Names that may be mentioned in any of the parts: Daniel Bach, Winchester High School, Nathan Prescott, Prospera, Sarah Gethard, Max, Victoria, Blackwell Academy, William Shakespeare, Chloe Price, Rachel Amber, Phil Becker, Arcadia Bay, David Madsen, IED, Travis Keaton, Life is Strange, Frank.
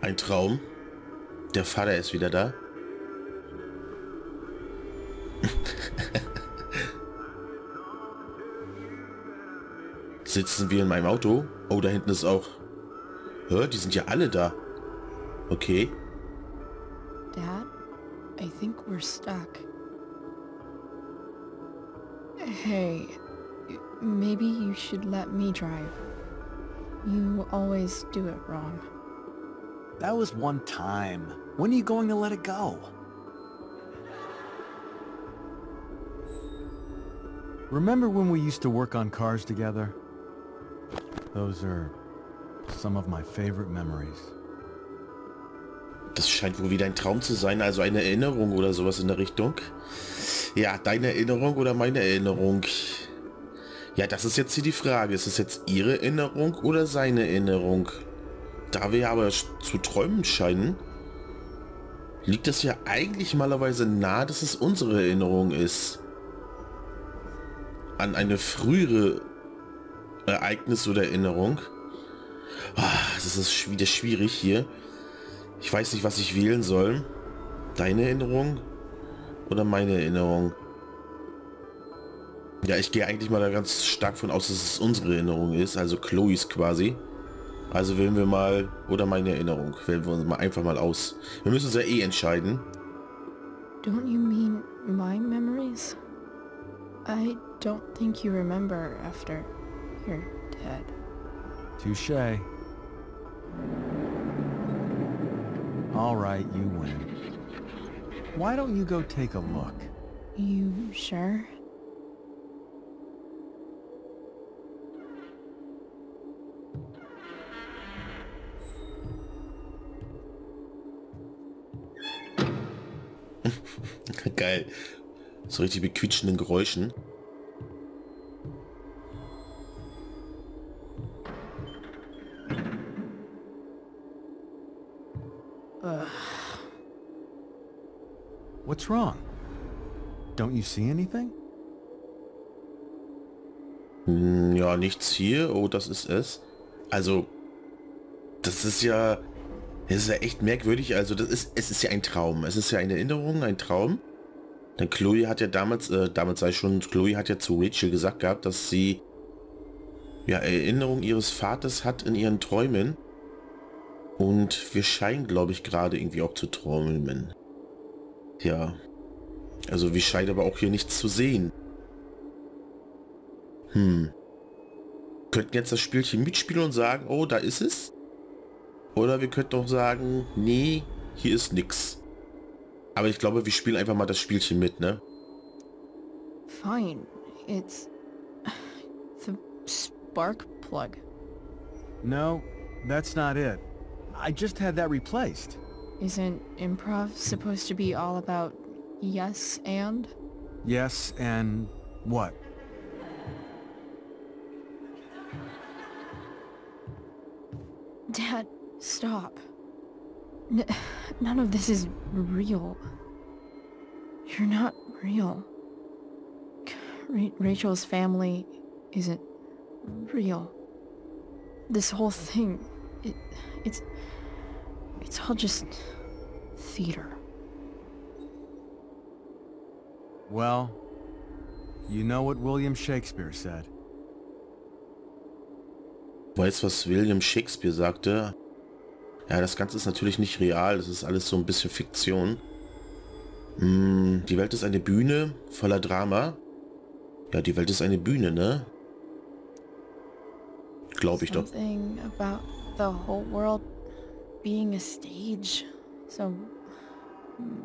Ein Traum. Der Vater ist wieder da. Sitzen wir in meinem Auto? Oh, da hinten ist auch... Hör, die sind ja alle da. Okay. Dad, I think we're stuck. Hey, maybe you should let me drive. You always do it wrong. That was one time. When are you going to let it go? Remember when we used to work on cars together? Those are some of my favorite memories. Das scheint wohl wieder ein Traum zu sein, also eine Erinnerung oder sowas in der Richtung. Ja, deine Erinnerung oder meine Erinnerung? Ja, das ist jetzt hier die Frage. Ist es jetzt ihre Erinnerung oder seine Erinnerung? Da wir aber zu träumen scheinen, liegt es ja eigentlich malerweise nahe, dass es unsere Erinnerung ist. An eine frühere Ereignis oder Erinnerung. Oh, das ist wieder schwierig hier. Ich weiß nicht, was ich wählen soll. Deine Erinnerung oder meine Erinnerung? Ja, ich gehe eigentlich mal da ganz stark von aus, dass es unsere Erinnerung ist, also Chloes quasi. Also wählen wir mal, oder meine Erinnerung, wählen wir uns mal einfach mal aus. Wir müssen uns ja eh entscheiden. Don't you mean my memories? I don't think you remember after you're dead. Touché. All right, you win. Why don't you go take a look? You sure? Geil. So richtig mit quietschenden Geräuschen. What's wrong? Don't you see anything? Ja, nichts hier. Oh, das ist es. Also, das ist ja echt merkwürdig. Also, es ist ja ein Traum. Es ist ja eine Erinnerung, ein Traum. Denn Chloe hat ja damals zu Rachel gesagt gehabt, dass sie ja Erinnerung ihres Vaters hat in ihren Träumen. Und wir scheinen, glaube ich, gerade irgendwie auch zu träumen. Ja, also wir scheinen aber auch hier nichts zu sehen. Könnten jetzt das Spielchen mitspielen und sagen, oh, da ist es. Oder wir könnten auch sagen, nee, hier ist nix. Aber ich glaube, wir spielen einfach mal das Spielchen mit, ne? Fine, it's the spark plug. No, that's not it. I just had that replaced. Isn't improv supposed to be all about yes and? Yes and what? Dad, stop. None of this is real. You're not real. Rachel's family isn't real. This whole thing, it's all just theater. Well, you know what William Shakespeare said. Weißt, was William Shakespeare sagte? Ja, das Ganze ist natürlich nicht real, das ist alles so ein bisschen Fiktion. Die Welt ist eine Bühne voller Drama. Ja, die Welt ist eine Bühne, ne? Glaube ich doch. The whole world being a stage, so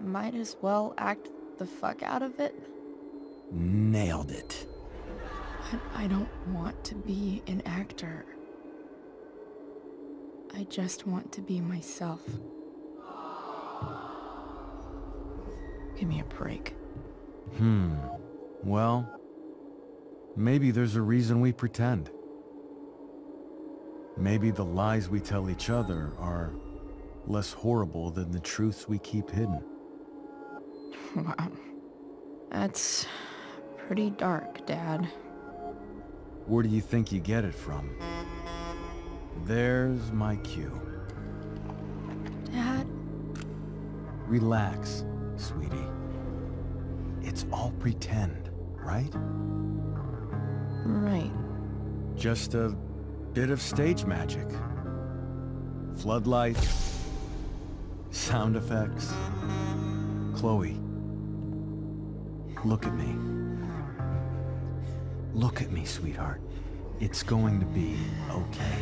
might as well act the fuck out of it. Nailed it. But I don't want to be an actor. I just want to be myself. Give me a break. Well, maybe there's a reason we pretend. Maybe the lies we tell each other are less horrible than the truths we keep hidden. Wow. That's pretty dark, Dad. Where do you think you get it from? There's my cue. Relax, sweetie. It's all pretend, right? Right. Just a bit of stage magic. Floodlights, sound effects. Chloe, look at me. Look at me, sweetheart. It's going to be okay.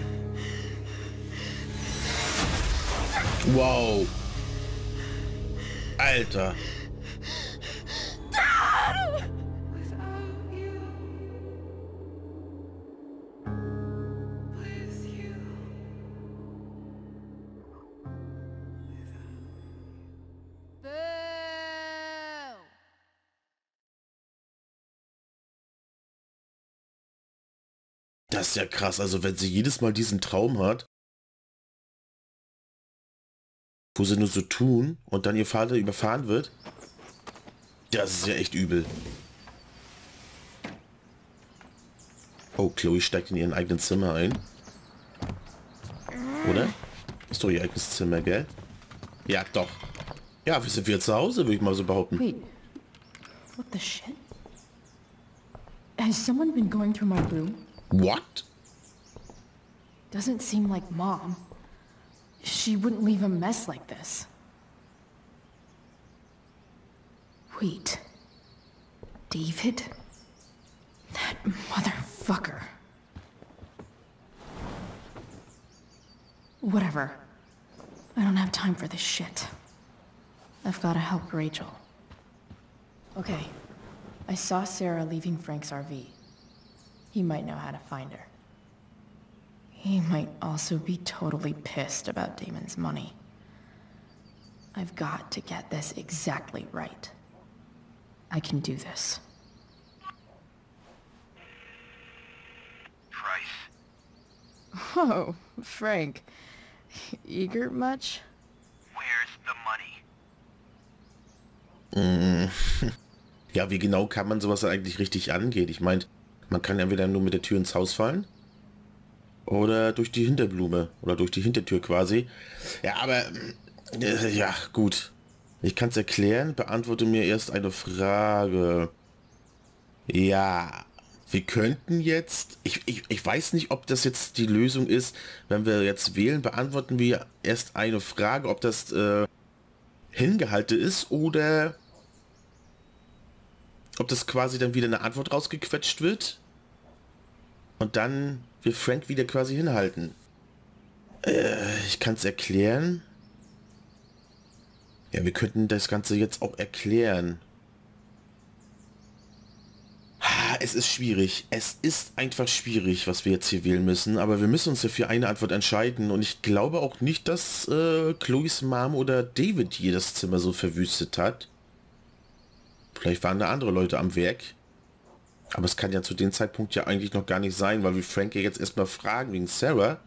Wow. Alter. Dad! Das ist ja krass, also wenn sie jedes Mal diesen Traum hat, wo sie nur so tun und dann ihr Vater überfahren wird, das ist ja echt übel. Oh, Chloe steigt in ihren eigenen Zimmer ein. Oder? Ist doch ihr eigenes Zimmer, gell? Ja, doch. Ja, wir sind wieder zu Hause, würde ich mal so behaupten. Wait. What the shit? Has someone been going through my room? What? Doesn't seem like Mom. She wouldn't leave a mess like this. Wait. David? That motherfucker. Whatever. I don't have time for this shit. I've got to help Rachel. Okay. I saw Sarah leaving Frank's RV. He might know how to find her. He might also be totally pissed about Damon's money. I've got to get this exactly right. I can do this. Price. Oh, Frank. Eager much? Where's the money? Ja, wie genau kann man sowas eigentlich richtig angehen? Ich meine, man kann entweder nur mit der Tür ins Haus fallen oder durch die Hinterblume oder durch die Hintertür quasi. Ja, aber ja, gut. Ich kann es erklären. Beantworte mir erst eine Frage. Ja, wir könnten jetzt... Ich weiß nicht, ob das jetzt die Lösung ist. Wenn wir jetzt wählen, beantworten wir erst eine Frage, ob das hingehalten ist oder ob das quasi dann wieder eine Antwort rausgequetscht wird. Und dann will Frank wieder quasi hinhalten. Ich kann es erklären. Ja, wir könnten das Ganze jetzt auch erklären. Es ist schwierig. Es ist einfach schwierig, was wir jetzt hier wählen müssen. Aber wir müssen uns ja für eine Antwort entscheiden. Und ich glaube auch nicht, dass Chloes Mom oder David hier das Zimmer so verwüstet hat. Vielleicht waren da andere Leute am Werk. Aber es kann ja zu dem Zeitpunkt ja eigentlich noch gar nicht sein, weil wir Frank ja jetzt erstmal fragen wegen Sarah.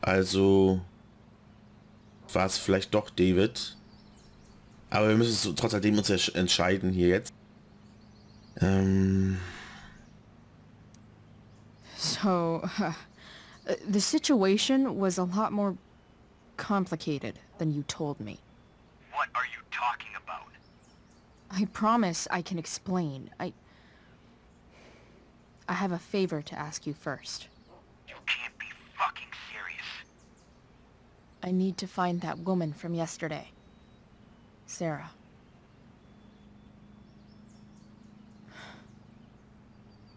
Also war es vielleicht doch David. Aber wir müssen trotzdem uns entscheiden hier jetzt. So, the situation was a lot more complicated than you told me. What are you talking about? I promise I can explain. I have a favor to ask you first. You can't be fucking serious. I need to find that woman from yesterday. Sarah.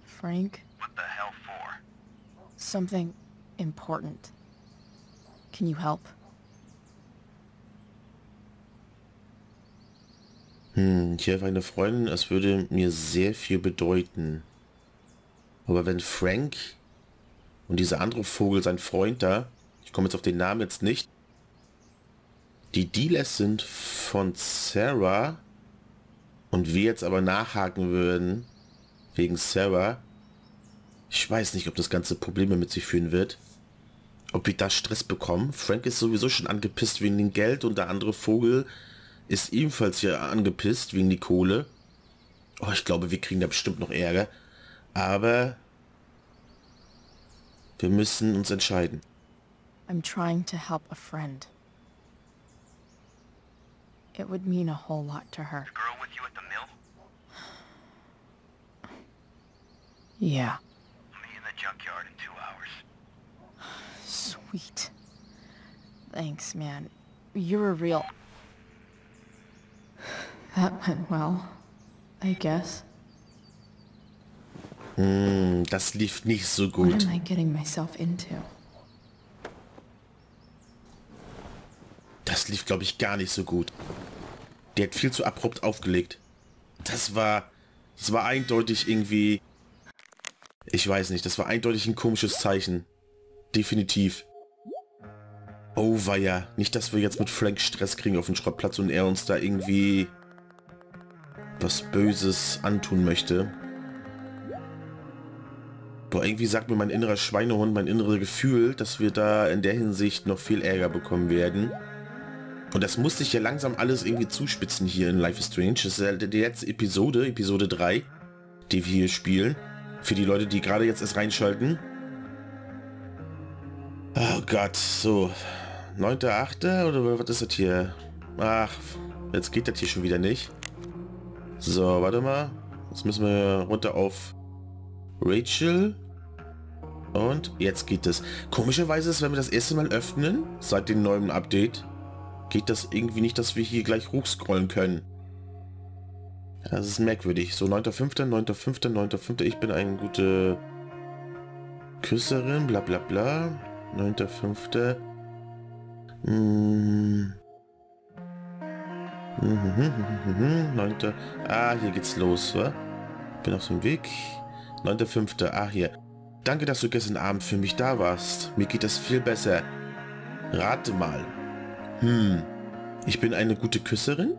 Frank? What the hell for? Something important. Can you help? Ich helfe eine Freundin, es würde mir sehr viel bedeuten. Aber wenn Frank und dieser andere Vogel, sein Freund da, ich komme jetzt auf den Namen jetzt nicht, die Dealers sind von Sarah und wir jetzt aber nachhaken würden wegen Sarah, ich weiß nicht, ob das ganze Probleme mit sich führen wird. Ob wir da Stress bekommen. Frank ist sowieso schon angepisst wegen dem Geld und der andere Vogel ist ebenfalls hier angepisst wegen die Kohle. Oh, ich glaube, wir kriegen da bestimmt noch Ärger. Aber wir müssen uns entscheiden. I'm trying to help a friend. It would mean a whole lot to her. The girl with you at the mill? Yeah. Me in the junkyard in 2 hours. Sweet. Thanks, man. You're a real... That went well, I guess. Das lief nicht so gut. What am I getting myself into? Das lief, glaube ich, gar nicht so gut. Die hat viel zu abrupt aufgelegt. Das war eindeutig irgendwie... Ich weiß nicht, das war eindeutig ein komisches Zeichen. Definitiv. Oh weia, nicht, dass wir jetzt mit Frank Stress kriegen auf dem Schrottplatz und er uns da irgendwie was Böses antun möchte. Boah, irgendwie sagt mir mein innerer Schweinehund, mein inneres Gefühl, dass wir da in der Hinsicht noch viel Ärger bekommen werden. Und das muss sich ja langsam alles irgendwie zuspitzen hier in Life is Strange. Das ist ja die letzte Episode, Episode 3, die wir hier spielen. Für die Leute, die gerade jetzt erst reinschalten. Oh Gott, so. 9.8. oder was ist das hier? Ach, jetzt geht das hier schon wieder nicht. So, warte mal. Jetzt müssen wir runter auf Rachel. Und jetzt geht es. Komischerweise ist, wenn wir das erste Mal öffnen, seit dem neuen Update, geht das irgendwie nicht, dass wir hier gleich hochscrollen können. Das ist merkwürdig. So, 9.5., 9.5., 9.5. Ich bin eine gute Küsserin, bla bla bla. 9.5. Hm. 9. Ah, hier geht's los, wa? Bin auf dem Weg. 9.5. Ah, hier. Danke, dass du gestern Abend für mich da warst. Mir geht das viel besser. Rate mal. Hm. Ich bin eine gute Küsserin?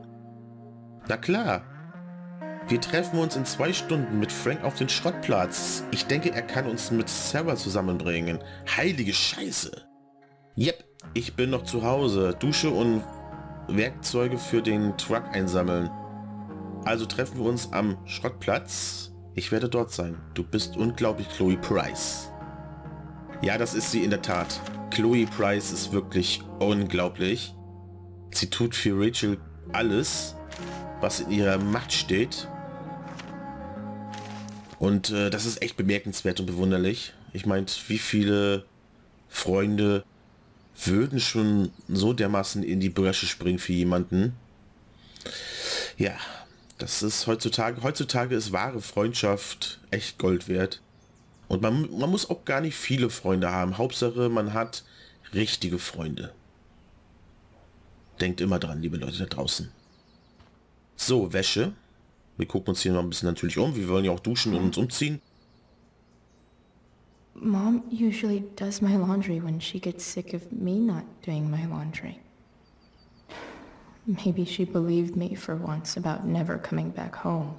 Na klar. Wir treffen uns in 2 Stunden mit Frank auf den Schrottplatz. Ich denke, er kann uns mit Sarah zusammenbringen. Heilige Scheiße. Yep, ich bin noch zu Hause. Dusche und Werkzeuge für den Truck einsammeln. Also treffen wir uns am Schrottplatz. Ich werde dort sein. Du bist unglaublich, Chloe Price. Ja, das ist sie in der Tat. Chloe Price ist wirklich unglaublich. Sie tut für Rachel alles, was in ihrer Macht steht. Und das ist echt bemerkenswert und bewunderlich. Ich meine, wie viele Freunde würden schon so dermaßen in die Bresche springen für jemanden? Ja, das ist heutzutage ist wahre Freundschaft echt Gold wert. Und man muss auch gar nicht viele Freunde haben. Hauptsache, man hat richtige Freunde. Denkt immer dran, liebe Leute da draußen. So, Wäsche. Wir gucken uns hier noch ein bisschen natürlich um. Wir wollen ja auch duschen und uns umziehen. Mom usually does my laundry when she gets sick of me not doing my laundry. Maybe she believed me for once about never coming back home.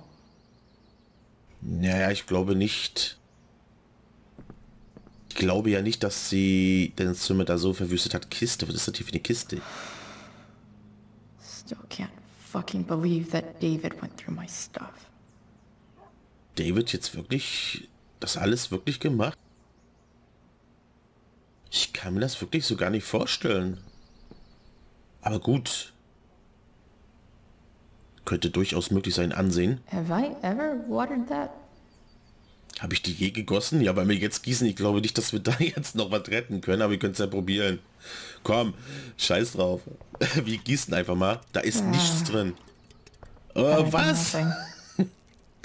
Naja, ich glaube nicht. Ich glaube ja nicht, dass sie das Zimmer da so verwüstet hat. Kiste, was ist das hier für eine Kiste? Still can't fucking believe that David went through my stuff. David jetzt wirklich das alles wirklich gemacht? Ich kann mir das wirklich so gar nicht vorstellen. Aber gut. Könnte durchaus möglich sein, ansehen. Habe ich die je gegossen? Ja, bei mir jetzt gießen. Ich glaube nicht, dass wir da jetzt noch was retten können, aber wir können es ja probieren. Komm, scheiß drauf. Wir gießen einfach mal. Da ist nichts drin. Oh, was?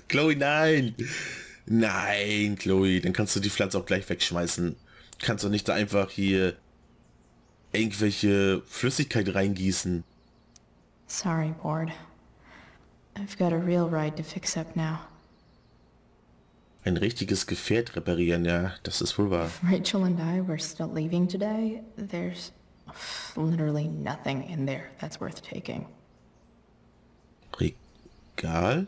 Chloe, nein. Nein, Chloe. Dann kannst du die Pflanze auch gleich wegschmeißen. Kannst du nicht da einfach hier irgendwelche Flüssigkeit reingießen? Sorry, Board. I've got a real ride to fix up now. Ein richtiges Gefährt reparieren, ja, das ist wohl wahr. Rachel and I were still leaving today. There's literally nothing in there that's worth taking. Regal?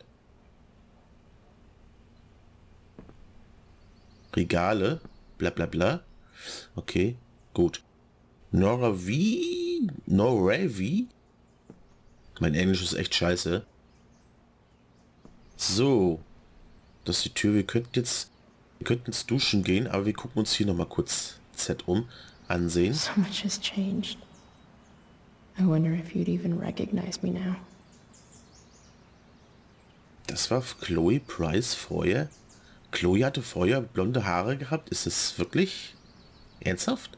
Regale? Bla bla bla. Okay, gut. Noravi? Mein Englisch ist echt scheiße. So. Das ist die Tür. Wir könnten jetzt duschen gehen, aber wir gucken uns hier nochmal kurz Z um. Ansehen. So much has changed. I wonder if you'd even recognize me now. Das war Chloe Price vorher. Chloe hatte vorher blonde Haare gehabt. Ist es wirklich ernsthaft?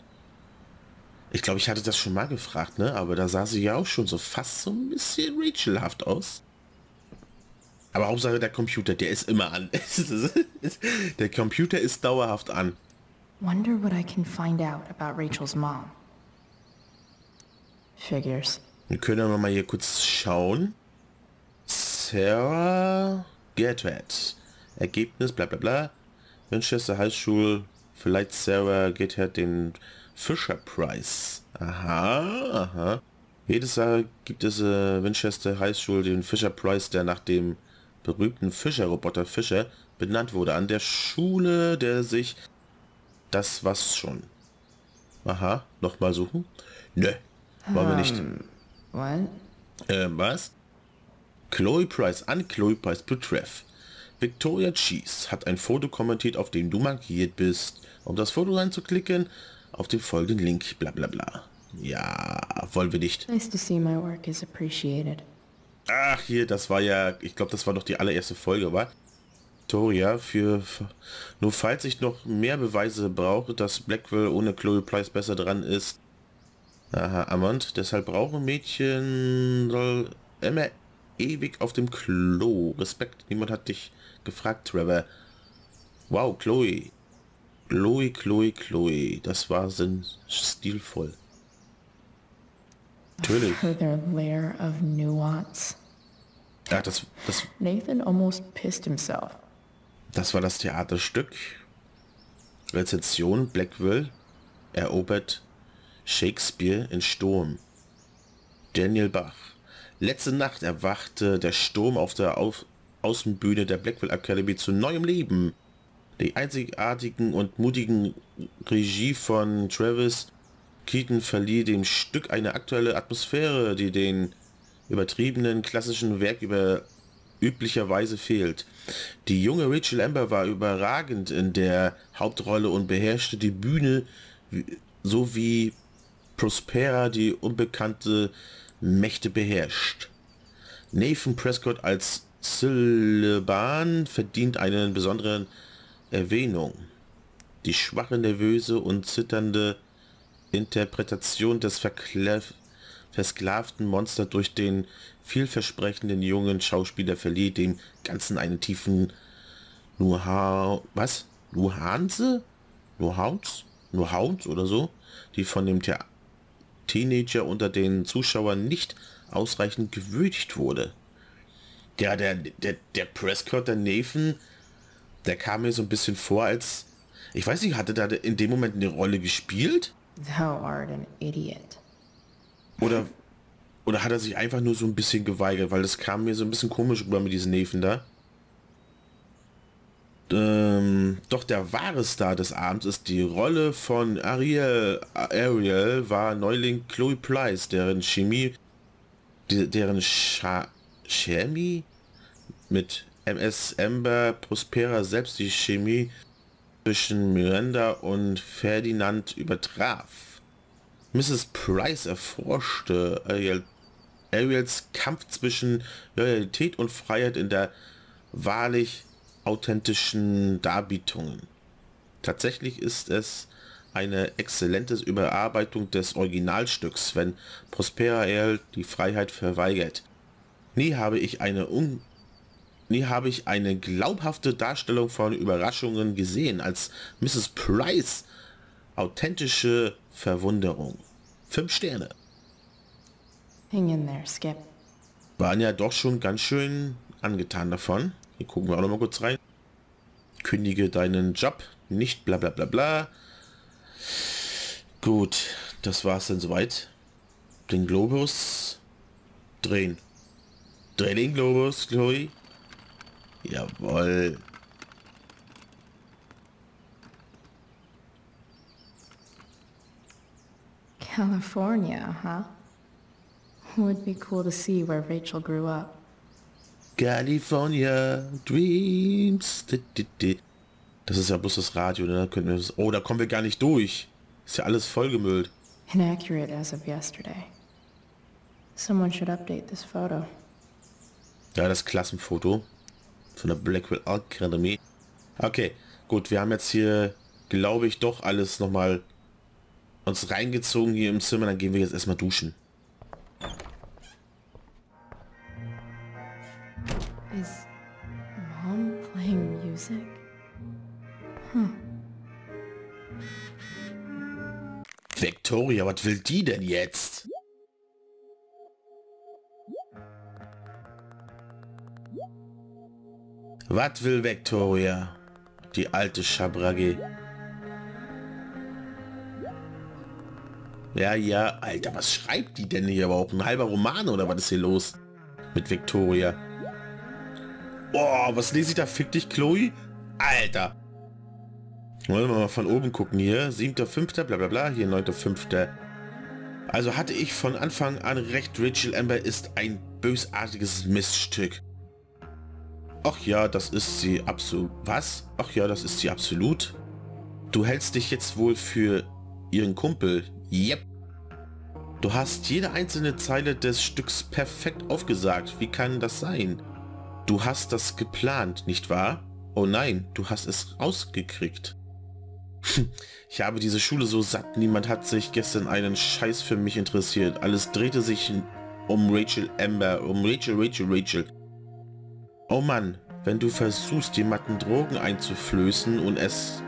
Ich glaube, ich hatte das schon mal gefragt, ne? Aber da sah sie ja auch schon so fast so ein bisschen Rachelhaft aus. Aber Hauptsache der Computer, der ist immer an. Der Computer ist dauerhaft an. Wonder what I can find out about Rachel's mom. Figures. Wir können aber mal hier kurz schauen. Sarah Gethard. Ergebnis, bla bla bla. Winchester High School. Vielleicht Sarah Gethard den Fisher Prize. Aha, aha. Jedes Jahr gibt es Winchester High School den Fisher Prize, der nach dem berühmten Fischerroboter Fisher benannt wurde. An der Schule, der sich... Das war's schon. Aha, nochmal suchen? Nö, wollen wir nicht. Was? Chloe Price, an Chloe Price betreff. Victoria Cheese hat ein Foto kommentiert, auf dem du markiert bist. Um das Foto reinzuklicken, auf den folgenden Link, bla bla bla. Ja, wollen wir nicht. Ach hier, das war ja, ich glaube, das war doch die allererste Folge, war? Victoria, nur falls ich noch mehr Beweise brauche, dass Blackwell ohne Chloe Price besser dran ist. Aha, Amand, deshalb brauchen Mädchen soll immer ewig auf dem Klo. Respekt, niemand hat dich gefragt, Trevor. Wow, Chloe. Chloe, Chloe, Chloe. Das war stilvoll. Natürlich. Ja, das Nathan almost pissed himself. Das war das Theaterstück. Rezension: Blackwell erobert Shakespeare in Sturm. Daniel Bach. Letzte Nacht erwachte der Sturm auf der Außenbühne der Blackwell Academy zu neuem Leben. Die einzigartigen und mutigen Regie von Travis Keaton verlieh dem Stück eine aktuelle Atmosphäre, die den übertriebenen klassischen Werk üblicherweise fehlt. Die junge Rachel Amber war überragend in der Hauptrolle und beherrschte die Bühne, sowie Prospera, die unbekannte Mächte beherrscht. Nathan Prescott als Sylvan verdient eine besondere Erwähnung. Die schwache, nervöse und zitternde Interpretation des versklavten Monster durch den vielversprechenden jungen Schauspieler verlieh dem Ganzen einen tiefen Nuance oder so, die von dem Teenager unter den Zuschauern nicht ausreichend gewürdigt wurde. Ja, der Prescott, der Nathan, der kam mir so ein bisschen vor, als... Ich weiß nicht, hatte da in dem Moment eine Rolle gespielt? Thou art an idiot. Oder hat er sich einfach nur so ein bisschen geweigert, weil das kam mir so ein bisschen komisch rüber mit diesen Neven da. Doch der wahre Star des Abends ist die Rolle von Ariel. Ariel war Neuling Chloe Price, deren Chemie mit MS Amber Prospera selbst die Chemie zwischen Miranda und Ferdinand übertraf. Mrs. Price erforschte Ariels Kampf zwischen Loyalität und Freiheit in der wahrlich authentischen Darbietungen. Tatsächlich ist es eine exzellente Überarbeitung des Originalstücks, wenn Prospera Ariel die Freiheit verweigert. Nie habe ich eine glaubhafte Darstellung von Überraschungen gesehen, als Mrs. Price authentische Verwunderung. 5 Sterne. Hang in there, Skip. Waren ja doch schon ganz schön angetan davon. Hier gucken wir auch noch mal kurz rein. Kündige deinen Job, nicht bla bla bla bla. Gut, das war's dann soweit. Den Globus drehen. Dreh den Globus, Chloe. Jawohl. California, huh? Would be cool to see where Rachel grew up. California Dreams. Das ist ja bloß das Radio, ne? Oh, da kommen wir gar nicht durch. Ist ja alles vollgemüllt. Inaccurate as of yesterday. Someone should update this photo. Ja, das Klassenfoto von der Blackwell Academy. Okay, gut, wir haben jetzt hier, glaube ich, doch alles nochmal uns reingezogen hier im Zimmer. Dann gehen wir jetzt erstmal duschen. Is Mom playing music? Hm. Victoria, was will die denn jetzt? Was will Victoria? Die alte Schabrage. Ja, ja, Alter, was schreibt die denn hier überhaupt? Ein halber Roman oder was ist hier los mit Victoria? Boah, was lese ich da? Fick dich, Chloe? Alter. Wollen wir mal von oben gucken hier. 7.5. bla bla bla. Hier 9.5. Also hatte ich von Anfang an recht, Rachel Amber ist ein bösartiges Miststück. Ach ja, das ist sie absolut. Was? Ach ja, das ist sie absolut. Du hältst dich jetzt wohl für ihren Kumpel. Yep. Du hast jede einzelne Zeile des Stücks perfekt aufgesagt. Wie kann das sein? Du hast das geplant, nicht wahr? Oh nein, du hast es rausgekriegt. Ich habe diese Schule so satt. Niemand hat sich gestern einen Scheiß für mich interessiert. Alles drehte sich um Rachel Amber, um Rachel. Oh Mann, wenn du versuchst, jemanden Drogen einzuflößen und es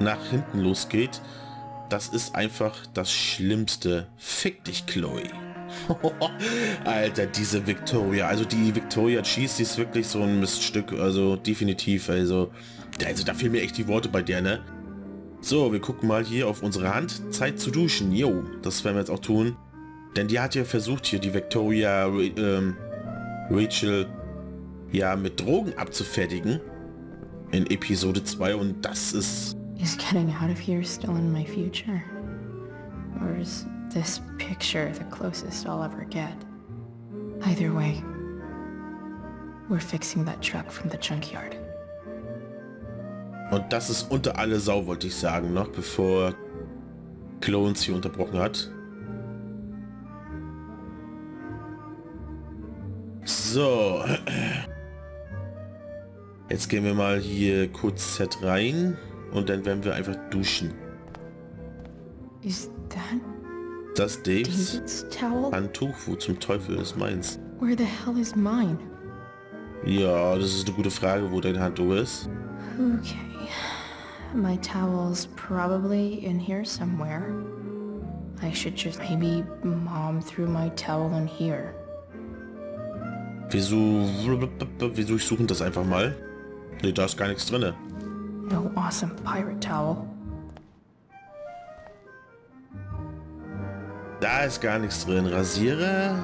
nach hinten losgeht, das ist einfach das Schlimmste. Fick dich, Chloe. Alter, diese Victoria. Also die Victoria Cheese, die ist wirklich so ein Miststück. Also definitiv. Also da fehlen mir echt die Worte bei der, ne? So, wir gucken mal hier auf unsere Hand. Zeit zu duschen. Jo, das werden wir jetzt auch tun. Denn die hat ja versucht, hier die Victoria Rachel ja mit Drogen abzufertigen. In Episode 2. Und das ist... Is getting out of here still in my future? Or is this picture the closest I'll ever get? Either way, we're fixing that truck from the junkyard. Und das ist unter alle Sau, wollte ich sagen, noch bevor Chloe uns hier unterbrochen hat. So. Jetzt gehen wir mal hier kurz Set rein. Und dann werden wir einfach duschen. Ist das Daves Handtuch? Wo zum Teufel ist meins? Where the hell is mine? Ja, das ist eine gute Frage, wo dein Handtuch ist. Okay. My towel's probably in here somewhere. I should just maybe Mom threw my towel in here. Wieso suchen das einfach mal? Ne, da ist gar nichts drinne. No awesome pirate towel. Da ist gar nichts drin. Rasierer.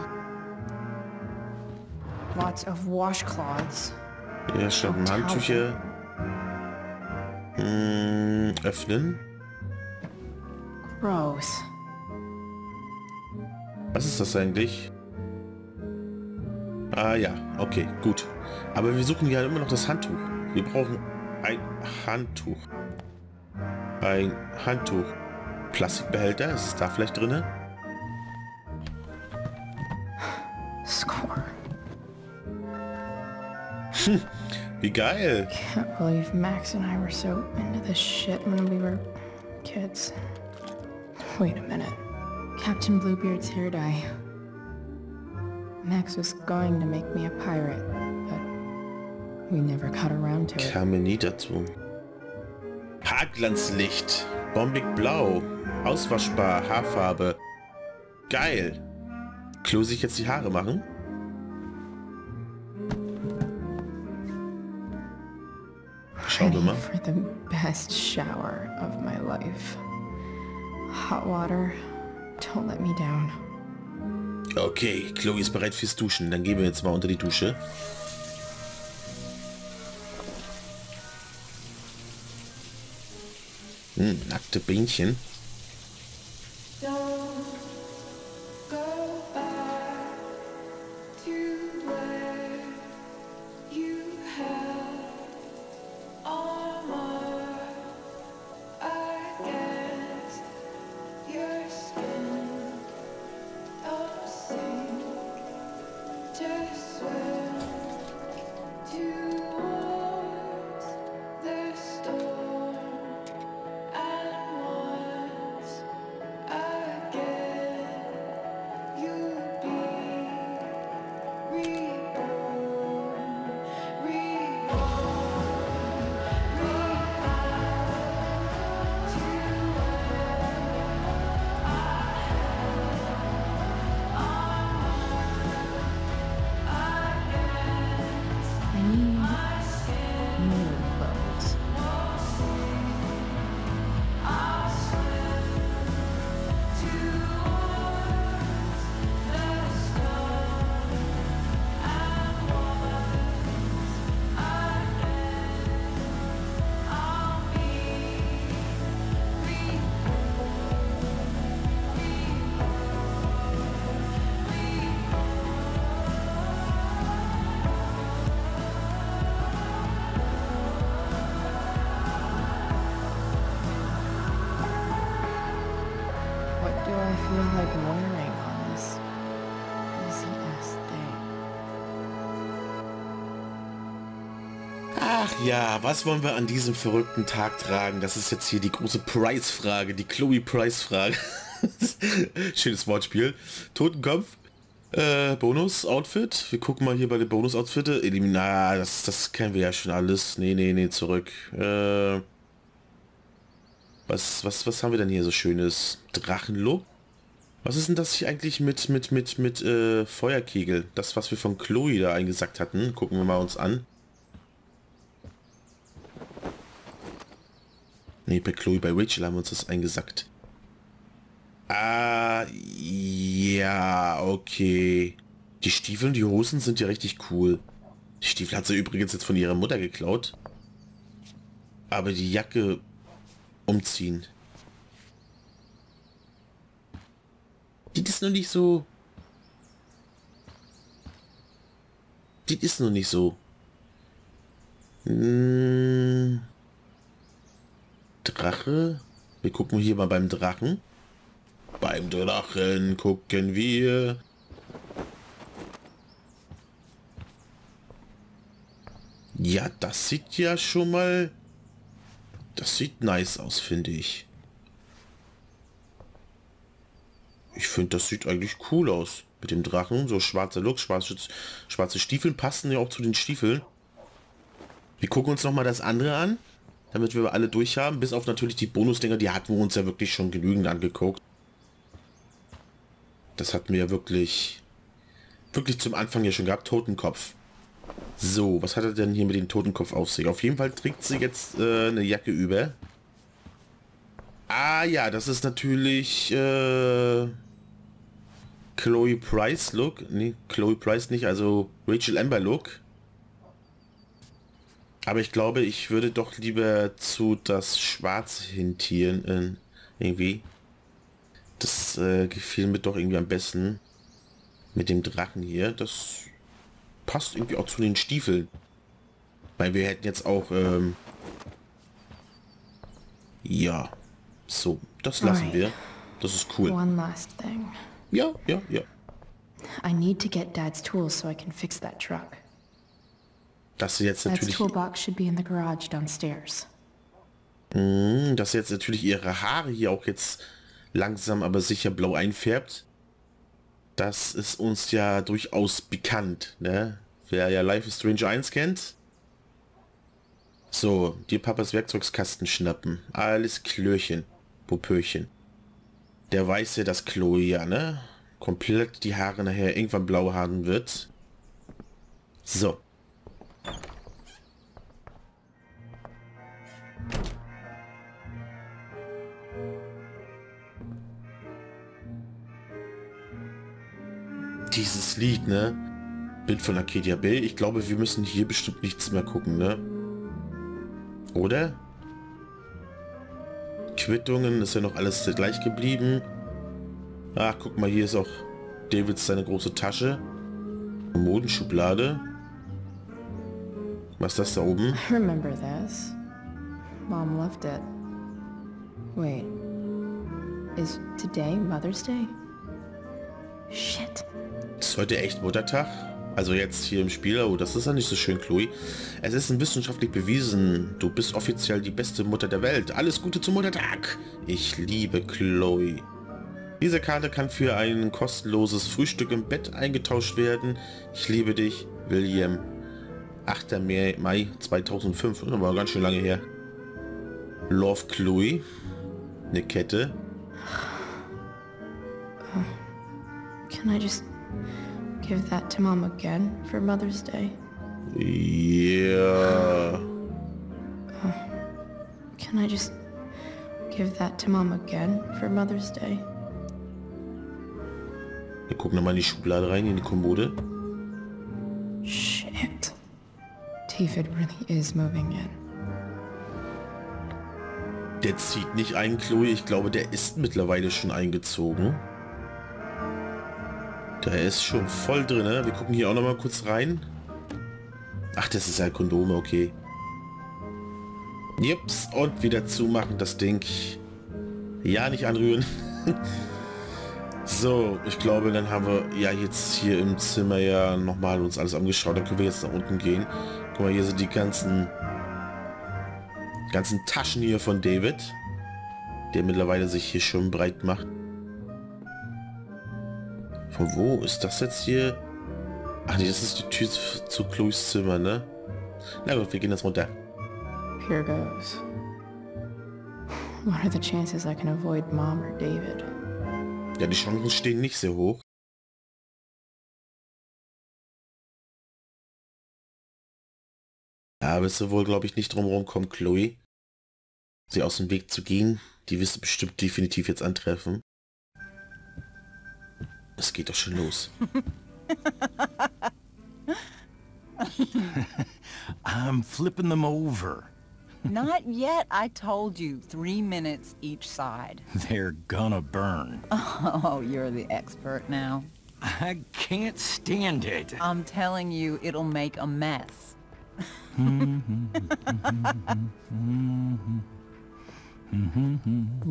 Lots of washcloths. Ja, stimmt. Handtücher. Öffnen. Gross. Was ist das eigentlich? Ah ja, okay, gut. Aber wir suchen ja immer noch das Handtuch. Wir brauchen ein Handtuch. Ein Handtuch. Plastikbehälter, ist es da vielleicht drin? Score. Wie geil. Can't believe Max and I were so into this shit when we were kids. Wait a minute. Captain Bluebeard's hair dye. Max was going to make me a pirate, but we never got around to it. Kamen nie dazu. Haarglanzlicht. Bombig blau. Auswaschbar. Haarfarbe. Geil. Chloe sich jetzt die Haare machen? Schauen wir mal. For the best shower of my life. Hot water. Don't let me down. Okay, Chloe ist bereit fürs Duschen. Dann gehen wir jetzt mal unter die Dusche. Nackte Bähnchen. do I feel like wearing on this easy-ass day? Ach ja, was wollen wir an diesem verrückten Tag tragen? Das ist jetzt hier die große Price-Frage, die Chloe Price-Frage. Schönes Wortspiel. Totenkampf. Bonus-Outfit. Wir gucken mal hier bei den Bonus-Outfits. Eliminar, das kennen wir ja schon alles. Nee, zurück. Was haben wir denn hier so schönes? Drachenlob? Was ist denn das hier eigentlich mit Feuerkegel? Das, was wir von Chloe da eingesackt hatten. Gucken wir mal uns an. Nee, bei Chloe, bei Rachel haben wir uns das eingesackt. Ah, ja, okay. Die Stiefel und die Hosen sind ja richtig cool. Die Stiefel hat sie übrigens jetzt von ihrer Mutter geklaut. Aber die Jacke umziehen. Die ist noch nicht so. Drache? Wir gucken hier mal beim Drachen. Beim Drachen gucken wir. Ja, das sieht ja schon mal... Das sieht nice aus, finde ich. Ich finde, das sieht eigentlich cool aus. Mit dem Drachen. So schwarzer Look, schwarze Stiefeln passen ja auch zu den Stiefeln. Wir gucken uns nochmal das andere an, damit wir alle durch haben. Bis auf natürlich die Bonusdinger, die hatten wir uns ja wirklich schon genügend angeguckt. Das hatten wir ja wirklich zum Anfang ja schon gehabt. Totenkopf. So, was hat er denn hier mit dem Totenkopf auf sich? Auf jeden Fall trägt sie jetzt eine Jacke über. Ah ja, das ist natürlich Chloe Price Look. Nee, Chloe Price nicht, also Rachel Amber Look. Aber ich glaube, ich würde doch lieber zu das Schwarz hintieren irgendwie. Das gefiel mir doch irgendwie am besten mit dem Drachen hier. Das passt irgendwie auch zu den Stiefeln. Weil wir hätten jetzt auch... ja, so, das lassen wir. Das ist cool. Ja. I need to get Dad's tools so I can fix that truck. Das jetzt natürlich... Toolbox should be in the garage downstairs. Dass jetzt natürlich ihre Haare hier auch jetzt... langsam aber sicher blau einfärbt. Das ist uns ja durchaus bekannt, ne? Wer ja Life is Strange 1 kennt. So, dir Papas Werkzeugkasten schnappen. Alles Klörchen, Popöchen. Der weiß ja, dass Chloe ja, ne? Komplett die Haare nachher irgendwann blau haben wird. So. Dieses Lied, ne? Bild von Arcadia Bay. Ich glaube, wir müssen hier bestimmt nichts mehr gucken, ne? Oder? Quittungen ist ja noch alles gleich geblieben. Ach, guck mal, hier ist auch Davids seine große Tasche. Modenschublade. Was ist das da oben? I remember this. Mom loved it. Wait. Is today Mother's Day? Shit. Ist heute echt Muttertag? Also jetzt hier im Spiel. Oh, das ist ja nicht so schön, Chloe. Es ist wissenschaftlich bewiesen. Du bist offiziell die beste Mutter der Welt. Alles Gute zum Muttertag. Ich liebe Chloe. Diese Karte kann für ein kostenloses Frühstück im Bett eingetauscht werden. Ich liebe dich, William. 8. Mai 2005. Das war ganz schön lange her. Love, Chloe. Eine Kette. Can I just give that to Mom again for Mother's Day? Yeah. Can I just give that to Mom again for Mother's Day? Wir gucken nochmal in die Schublade rein, in die Kommode. Shit. David really is moving in. Der zieht nicht ein, Chloe. Ich glaube, der ist mittlerweile schon eingezogen. Der ist schon voll drin, ne? Wir gucken hier auch noch mal kurz rein. Ach, das ist ja Kondome, okay. Jeps, und wieder zumachen, das Ding. Ja, nicht anrühren. So, ich glaube, dann haben wir ja jetzt hier im Zimmer ja nochmal uns alles angeschaut. Dann können wir jetzt nach unten gehen. Guck mal, hier sind die ganzen Taschen hier von David, der mittlerweile sich hier schon breit macht. Von wo ist das jetzt hier? Ach nee, das ist die Tür zu Chloes Zimmer, ne? Na gut, wir gehen jetzt runter. Here goes. What are the chances I can avoid Mom or David? Ja, die Chancen stehen nicht sehr hoch. Ja, wirst du wohl, glaube ich, nicht drumherum kommen, Chloe, sie aus dem Weg zu gehen. Die wirst du bestimmt definitiv jetzt antreffen. Es geht doch schon los. I'm flipping them over. Not yet, I told you. 3 minutes each side. They're gonna burn. Oh, you're the expert now. I can't stand it. I'm telling you, it'll make a mess. You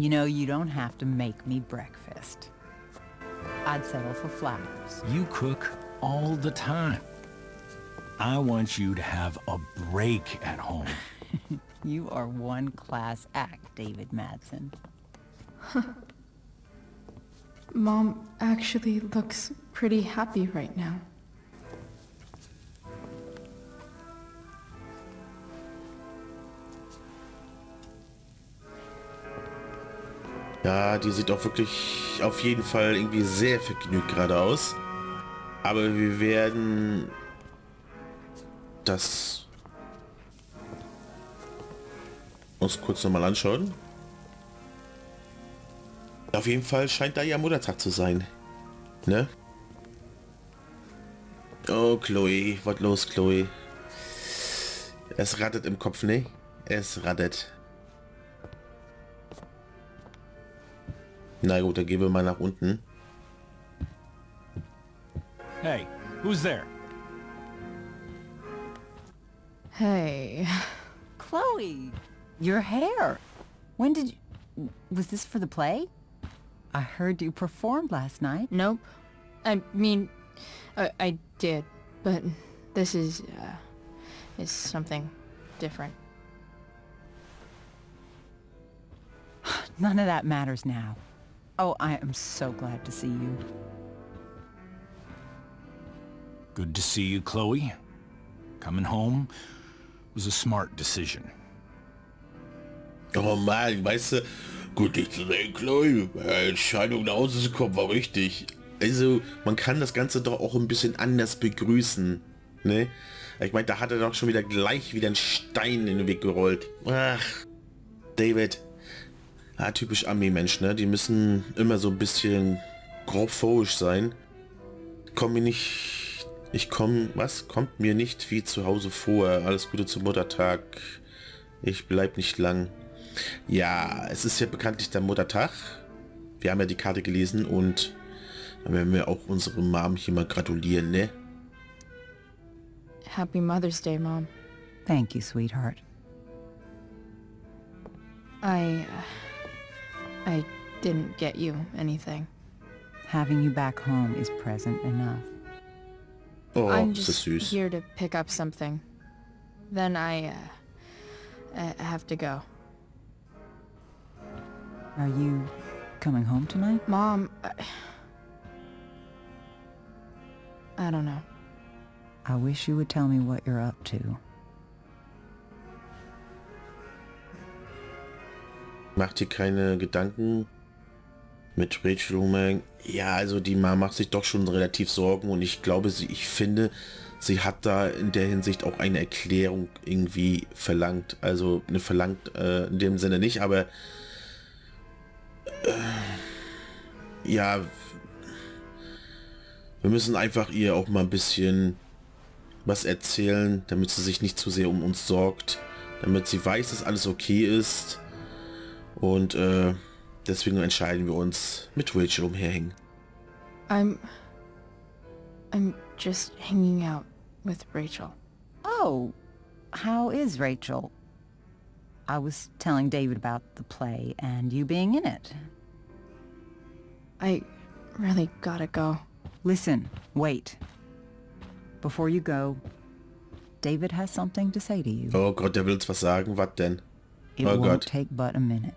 know, you don't have to make me breakfast. I'd settle for flowers. You cook all the time. I want you to have a break at home. You are one class act, David Madsen. Mom actually looks pretty happy right now. Ja, die sieht auch wirklich auf jeden Fall irgendwie sehr vergnügt gerade aus. Aber wir werden das uns kurz nochmal anschauen. Auf jeden Fall scheint da ihr Muttertag zu sein. Ne? Oh, Chloe. Was los, Chloe? Es rattert im Kopf, ne? Es rattert. Na gut, dann gehen wir mal nach unten. Hey, who's there? Hey. Chloe, your hair. When did you... Was this for the play? I heard you performed last night. Nope. I mean, I did, but this is something different. None of that matters now. Oh, I am so glad to see you. Good to see you, Chloe. Coming home was a smart decision. Oh Mann, weißt du, gut dich zu sehen, Chloe. Entscheidung nach Hause zu kommen war richtig. Also, man kann das Ganze doch auch ein bisschen anders begrüßen. Ne? Ich meine, da hat er doch schon wieder gleich wieder einen Stein in den Weg gerollt. Ach, David. Ja, typisch Armee-Mensch, ne? Die müssen immer so ein bisschen grobphobisch sein. Kommt mir nicht wie zu Hause vor. Alles Gute zum Muttertag. Ich bleib nicht lang. Ja, es ist ja bekanntlich der Muttertag. Wir haben ja die Karte gelesen und dann werden wir auch unsere Mom hier mal gratulieren, ne? Happy Mother's Day, Mom. Thank you, sweetheart. I didn't get you anything. Having you back home is present enough. Oh, I'm just here to pick up something. Then I have to go. Are you coming home tonight? Mom, I don't know. I wish you would tell me what you're up to. Macht dir keine Gedanken mit Rachel. Ja, also die Mama macht sich doch schon relativ Sorgen und ich glaube, ich finde, sie hat da in der Hinsicht auch eine Erklärung irgendwie verlangt. Also eine verlangt in dem Sinne nicht, aber ja, wir müssen einfach ihr auch mal ein bisschen was erzählen, damit sie sich nicht zu sehr um uns sorgt, damit sie weiß, dass alles okay ist. Und deswegen entscheiden wir uns, mit Rachel umherhängen. I'm just hanging out with Rachel. Oh, how is Rachel? I was telling David about the play and you being in it. I Really gotta go. Listen, wait. Before you go, David has something to say to you. Oh Gott, der will uns was sagen. Was denn? Oh Gott. Take but a minute.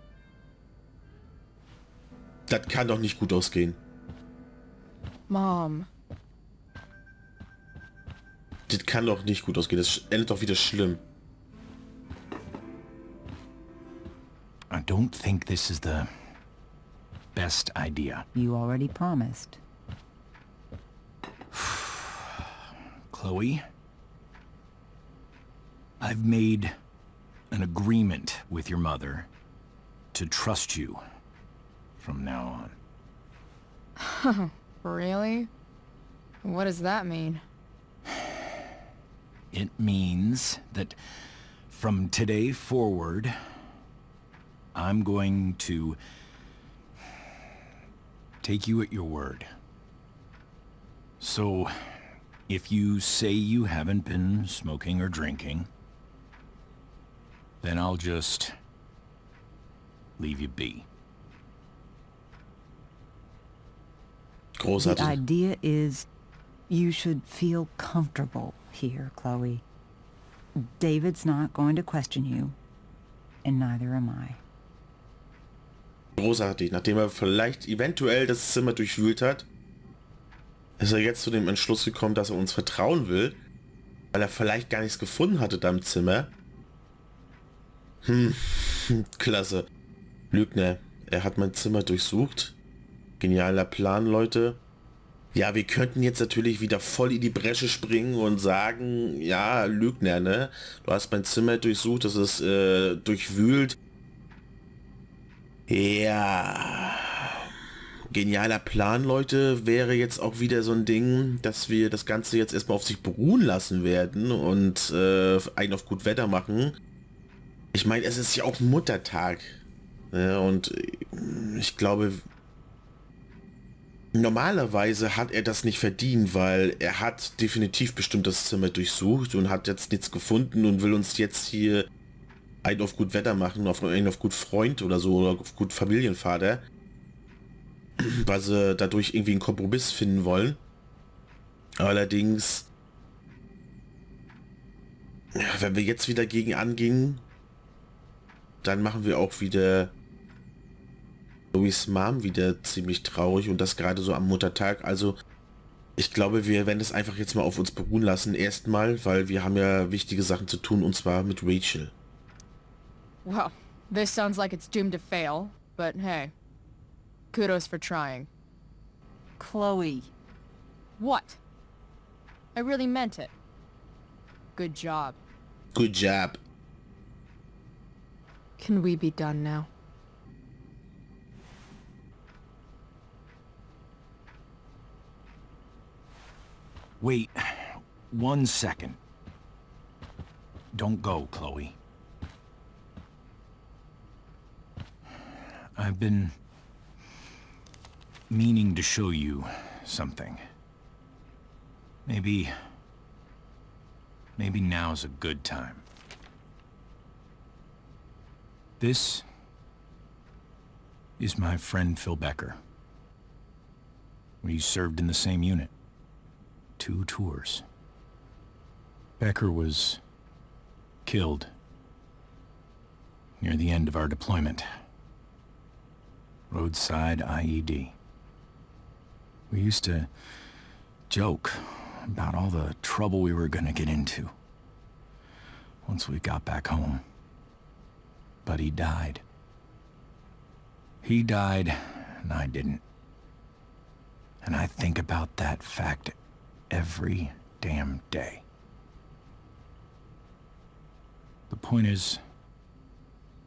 Das kann doch nicht gut ausgehen. Mom. Das kann doch nicht gut ausgehen. Das endet doch wieder schlimm. I don't think this is the best idea. You already promised. Chloe, I've made an agreement with your mother to trust you from now on. Really? What does that mean? It means that from today forward, I'm going to take you at your word. So, if you say you haven't been smoking or drinking, then I'll just leave you be. The idea is you should feel comfortable here, Chloe. David's not going to question you, and neither am I. Großartig, nachdem er vielleicht eventuell das Zimmer durchwühlt hat, ist er jetzt zu dem Entschluss gekommen, dass er uns vertrauen will, weil er vielleicht gar nichts gefunden hatte da im Zimmer. Hm, klasse. Lügner, er hat mein Zimmer durchsucht. Genialer Plan, Leute. Ja, wir könnten jetzt natürlich wieder voll in die Bresche springen und sagen, ja, Lügner, ne? Du hast mein Zimmer durchsucht, das ist durchwühlt. Ja, genialer Plan, Leute, wäre jetzt auch wieder so ein Ding, dass wir das Ganze jetzt erstmal auf sich beruhen lassen werden und einen auf gut Wetter machen. Ich meine, es ist ja auch Muttertag, ne? Und ich glaube, normalerweise hat er das nicht verdient, weil er hat definitiv bestimmt das Zimmer durchsucht und hat jetzt nichts gefunden und will uns jetzt hier einen auf gut Wetter machen, auf einen auf gut Freund oder so, oder auf gut Familienvater, weil sie dadurch irgendwie einen Kompromiss finden wollen. Allerdings, wenn wir jetzt wieder gegen angingen, dann machen wir auch wieder Louis' Mom wieder ziemlich traurig, und das gerade so am Muttertag. Also ich glaube, wir werden das einfach jetzt mal auf uns beruhen lassen erstmal, weil wir haben ja wichtige Sachen zu tun, und zwar mit Rachel. Well, this sounds like it's doomed to fail, but hey, kudos for trying. Chloe. What? I really meant it. Good job. Good job. Can we be done now? Wait, one second. Don't go, Chloe. I've been meaning to show you something. Maybe now's a good time. This is my friend Phil Becker. We served in the same unit. 2 tours. Becker was killed near the end of our deployment. Roadside IED. We used to joke about all the trouble we were gonna get into once we got back home. But he died. He died, and I didn't. And I think about that fact every damn day. The point is,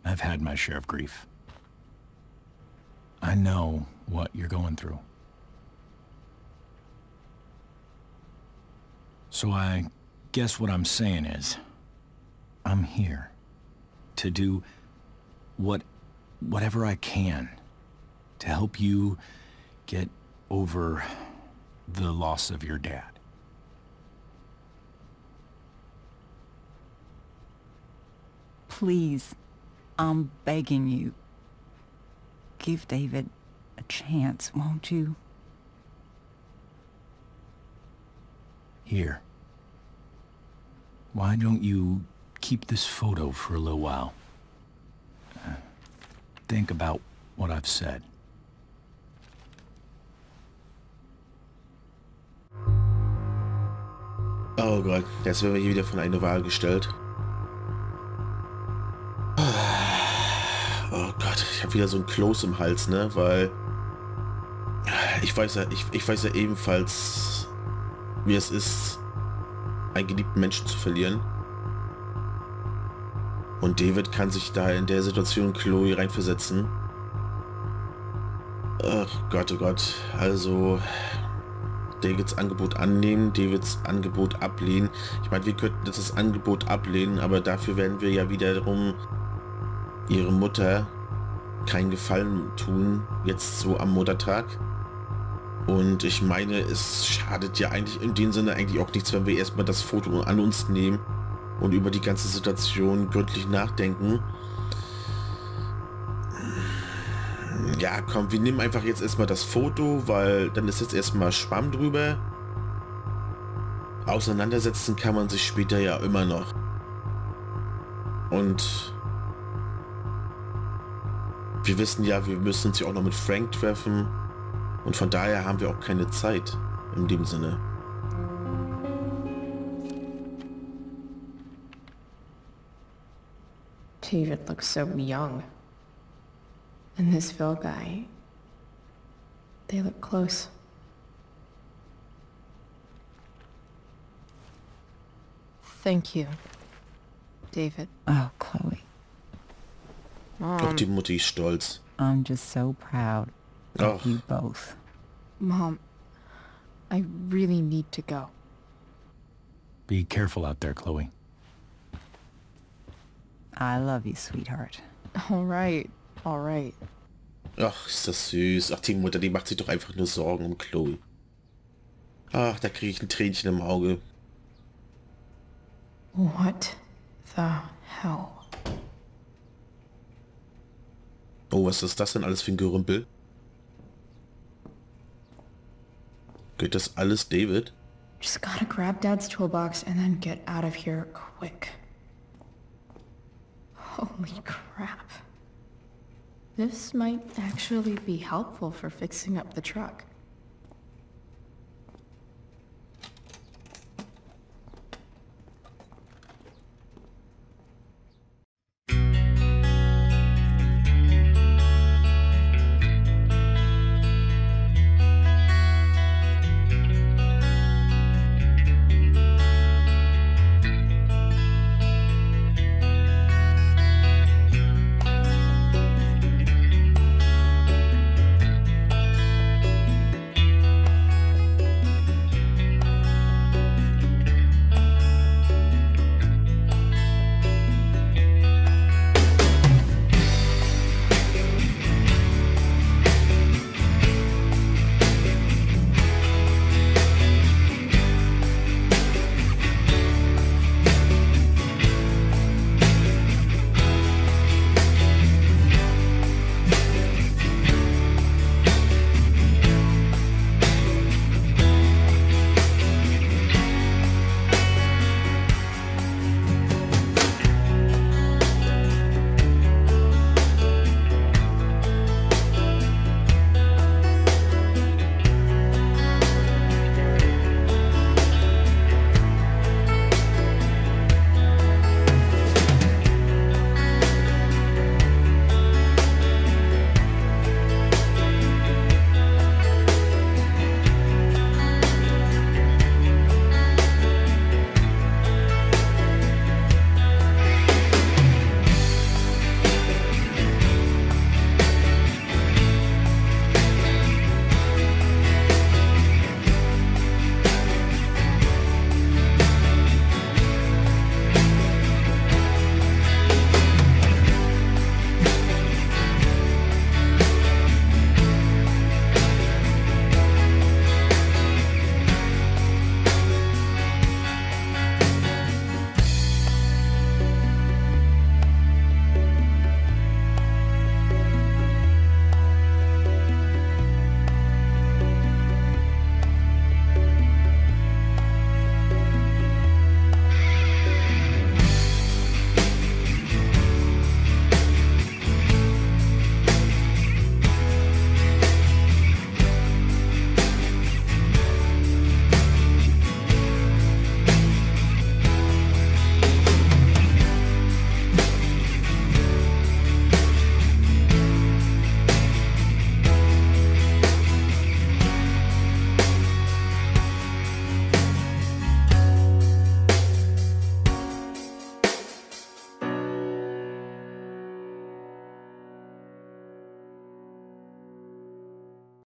I've had my share of grief. I know what you're going through. So I guess what I'm saying is, I'm here to do whatever I can to help you get over the loss of your dad. Please, I'm begging you. Give David a chance, won't you? Here. Why don't you keep this photo for a little while? Think about what I've said. Oh Gott, jetzt werden wir hier wieder von einer Wahl gestellt. Oh Gott, ich habe wieder so ein Kloß im Hals, ne? Weil ich weiß ja ebenfalls, wie es ist, einen geliebten Menschen zu verlieren. Und David kann sich da in der Situation Chloe reinversetzen. Ach Gott, oh Gott, also Davids Angebot annehmen, Davids Angebot ablehnen. Ich meine, wir könnten jetzt das Angebot ablehnen, aber dafür werden wir ja wiederum ihre Mutter keinen Gefallen tun, jetzt so am Muttertag. Und ich meine, es schadet ja eigentlich in dem Sinne eigentlich auch nichts, wenn wir erstmal das Foto an uns nehmen und über die ganze Situation gründlich nachdenken. Ja, komm, wir nehmen einfach jetzt erstmal das Foto, weil dann ist jetzt erstmal Schwamm drüber. Auseinandersetzen kann man sich später ja immer noch. Und wir wissen ja, wir müssen uns ja auch noch mit Frank treffen. Und von daher haben wir auch keine Zeit in dem Sinne. David looks so young. And this Phil guy, they look close. Thank you, David. Oh, Chloe. Mom. Doch, die Mutti ist stolz. I'm just so proud of you both. Mom, I really need to go. Be careful out there, Chloe. I love you, sweetheart. All right. Alright. Ach, ist das süß. Ach, die Mutter, die macht sich doch einfach nur Sorgen um Chloe. Ach, da kriege ich ein Tränchen im Auge. What the hell? Oh, was ist das denn alles für ein Gerümpel? Geht das alles David? Just gotta grab Dad's toolbox and then get out of here quick. Holy crap. This might actually be helpful for fixing up the truck.